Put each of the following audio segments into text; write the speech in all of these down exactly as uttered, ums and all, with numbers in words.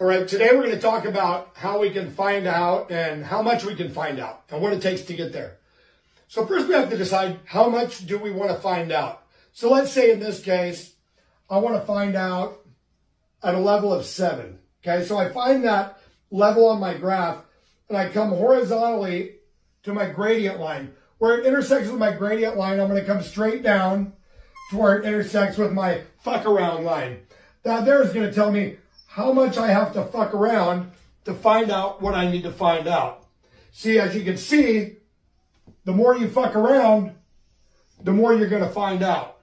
All right, today we're going to talk about how we can find out and how much we can find out and what it takes to get there. So first we have to decide how much do we want to find out. So let's say in this case, I want to find out at a level of seven. Okay, so I find that level on my graph and I come horizontally to my gradient line. Where it intersects with my gradient line, I'm going to come straight down to where it intersects with my fuck around line. Now there is going to tell me how much I have to fuck around to find out what I need to find out. See, as you can see, the more you fuck around, the more you're going to find out.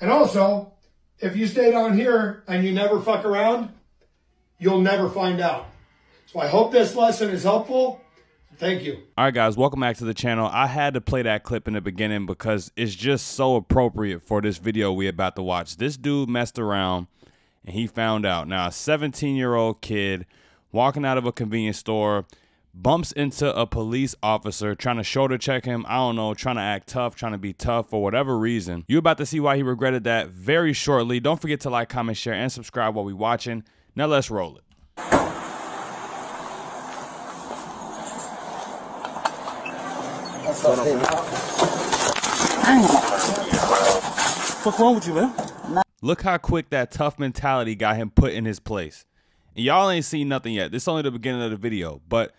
And also, if you stay down here and you never fuck around, you'll never find out. So I hope this lesson is helpful. Thank you. All right, guys, welcome back to the channel. I had to play that clip in the beginning because it's just so appropriate for this video we're about to watch. This dude messed around. And he found out. Now, a seventeen-year-old kid walking out of a convenience store bumps into a police officer trying to shoulder check him. I don't know, trying to act tough, trying to be tough for whatever reason. You're about to see why he regretted that very shortly. Don't forget to like, comment, share, and subscribe while we're watching. Now, let's roll it. What's What's wrong with you, man? Look how quick that tough mentality got him put in his place. And y'all ain't seen nothing yet. This is only the beginning of the video. But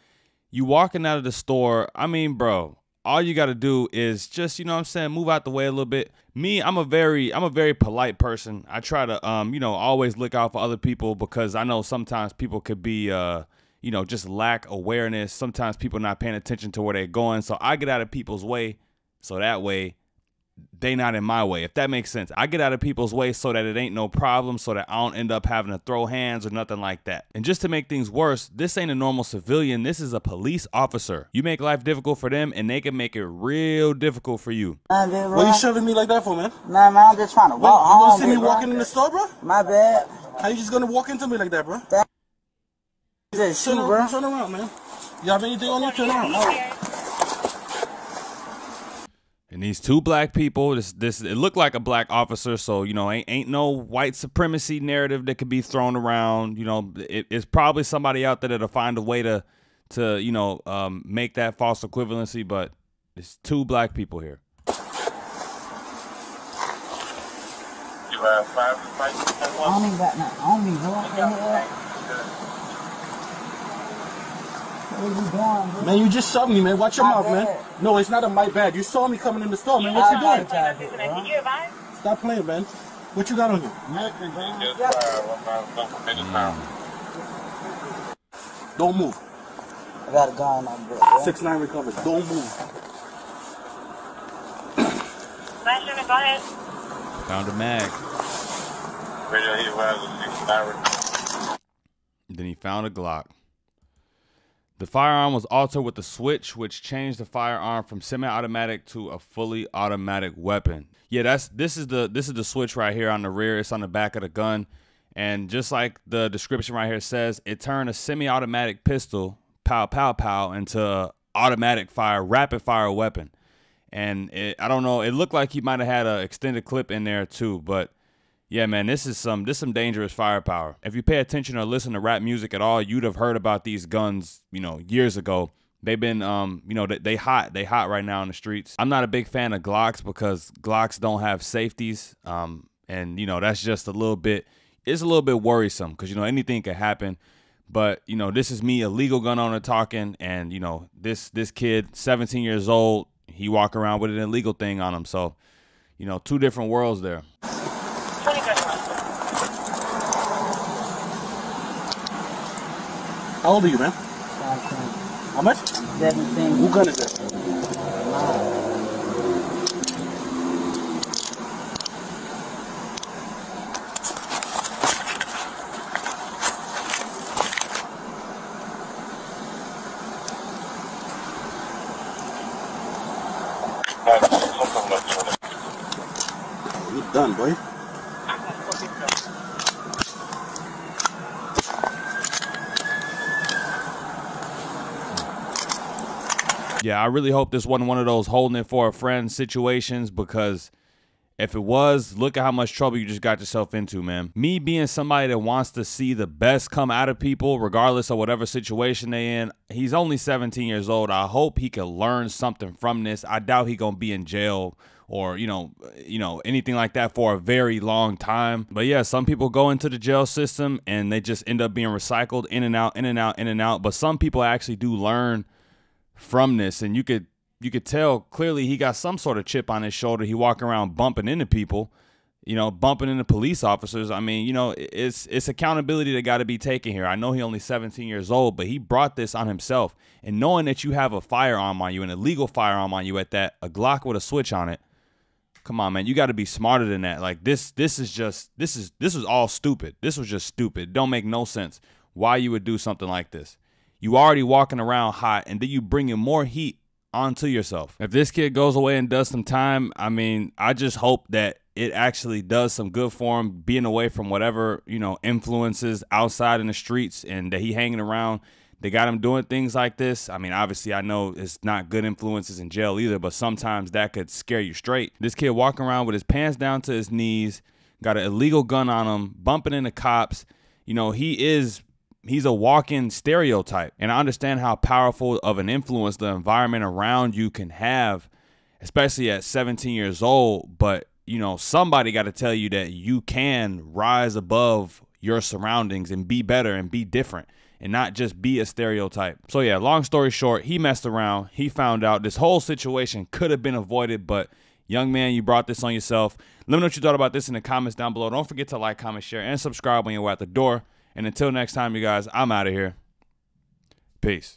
you walking out of the store, I mean, bro, all you got to do is just, you know what I'm saying, move out the way a little bit. Me, I'm a very I'm a very polite person. I try to, um, you know, always look out for other people because I know sometimes people could be, uh, you know, just lack awareness. Sometimes people not paying attention to where they're going. So I get out of people's way so that way they not in my way, if that makes sense. I get out of people's way so that it ain't no problem, so that I don't end up having to throw hands or nothing like that. And just to make things worse, this ain't a normal civilian. This is a police officer. You make life difficult for them, and they can make it real difficult for you. What are you shoving me like that for, man? Nah, man, I'm just trying to walk home. You don't see me walking in the store, bro? My bad. How you just gonna walk into me like that, bro? That's shit, bro. Turn around, man. You have anything on you? Turn around. And these two black people, this this it looked like a black officer, so you know, ain't ain't no white supremacy narrative that could be thrown around. You know, it, it's probably somebody out there that'll find a way to to you know um, make that false equivalency, but it's two black people here. You have five five, five I don't even got nothing. I don't even know what Going, man, you just shoved me, man. Watch your my mouth, bad. man. No, it's not a my bad. You saw me coming in the store, man. What you doing? Bad. Stop playing, man. What you got on you? Mm. Don't move. I got a guy on my bed. Yeah? Six nine recovered. Don't move. Go ahead. Found a mag. Then he found a Glock. The firearm was altered with a switch, which changed the firearm from semi-automatic to a fully automatic weapon. Yeah, that's this is the this is the switch right here on the rear. It's on the back of the gun, and just like the description right here says, it turned a semi-automatic pistol, pow pow pow, into an automatic fire, rapid fire weapon. And it, I don't know, it looked like he might have had an extended clip in there too, but. Yeah, man, this is some this is some dangerous firepower. If you pay attention or listen to rap music at all, you'd have heard about these guns, you know, years ago. They've been, um, you know, they, they hot. They hot right now in the streets. I'm not a big fan of Glocks because Glocks don't have safeties. Um, and, you know, that's just a little bit, it's a little bit worrisome because, you know, anything could happen. But, you know, this is me, a legal gun owner talking. And, you know, this this kid, seventeen years old, he walk around with an illegal thing on him. So, you know, two different worlds there. How old are you, man? seventeen. How much? seventeen. Who gun is that? Oh, you're done, boy. Yeah, I really hope this wasn't one of those holding it for a friend situations because If it was, look at how much trouble you just got yourself into, man. Me being somebody that wants to see the best come out of people, regardless of whatever situation they in, he's only seventeen years old. I hope he can learn something from this. I doubt he gonna be in jail or, you know, you know, anything like that for a very long time. But yeah, some people go into the jail system and they just end up being recycled in and out, in and out, in and out. But some people actually do learn from this, and you could you could tell clearly he got some sort of chip on his shoulder. He walking around bumping into people, you know, bumping into police officers. I mean, you know, it's it's accountability that got to be taken here. I know he only seventeen years old, but he brought this on himself. And knowing that you have a firearm on you, an illegal firearm on you at that, a Glock with a switch on it. Come on, man. You got to be smarter than that. Like this, this is just, this is, this was all stupid. This was just stupid. It don't make no sense why you would do something like this. You already walking around hot, and then you bringing more heat onto yourself. If this kid goes away and does some time, I mean, I just hope that it actually does some good for him, being away from whatever, you know, influences outside in the streets, and that he hanging around. They got him doing things like this. I mean, obviously, I know it's not good influences in jail either, but sometimes that could scare you straight. This kid walking around with his pants down to his knees, got an illegal gun on him, bumping into cops. You know, he is, he's a walking stereotype. And I understand how powerful of an influence the environment around you can have, especially at seventeen years old. But, you know, somebody got to tell you that you can rise above your surroundings and be better and be different, and not just be a stereotype. So yeah, long story short, he messed around. He found out. This whole situation could have been avoided, but young man, you brought this on yourself. Let me know what you thought about this in the comments down below. Don't forget to like, comment, share, and subscribe when you're at the door. And until next time, you guys, I'm out of here. Peace.